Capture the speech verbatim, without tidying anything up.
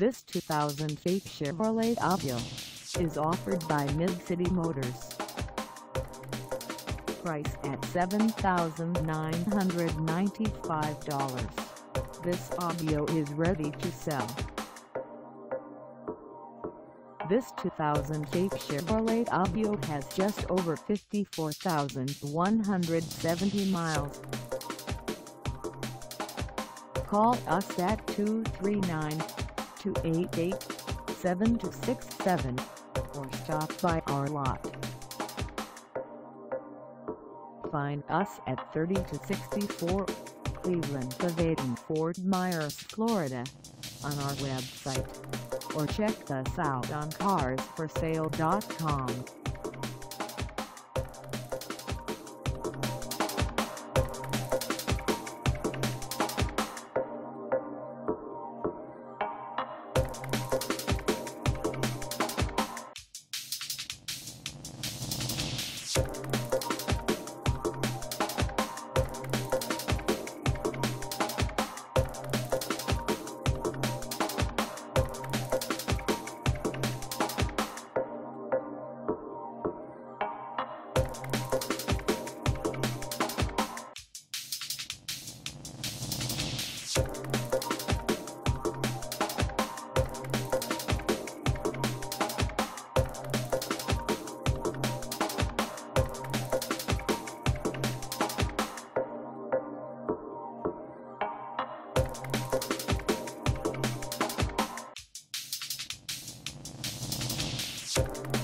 This two thousand eight Chevrolet Aveo is offered by Mid City Motors. Price at seven thousand nine hundred ninety-five dollars. This Aveo is ready to sell. This two thousand eight Chevrolet Aveo has just over fifty-four thousand one hundred seventy miles. Call us at two three nine, two eight eight, seven two six seven or stop by our lot. Find us at thirty two sixty-four Cleveland Avenue in Fort Myers, Florida on our website, or check us out on Cars For Sale dot com. We'll be right back.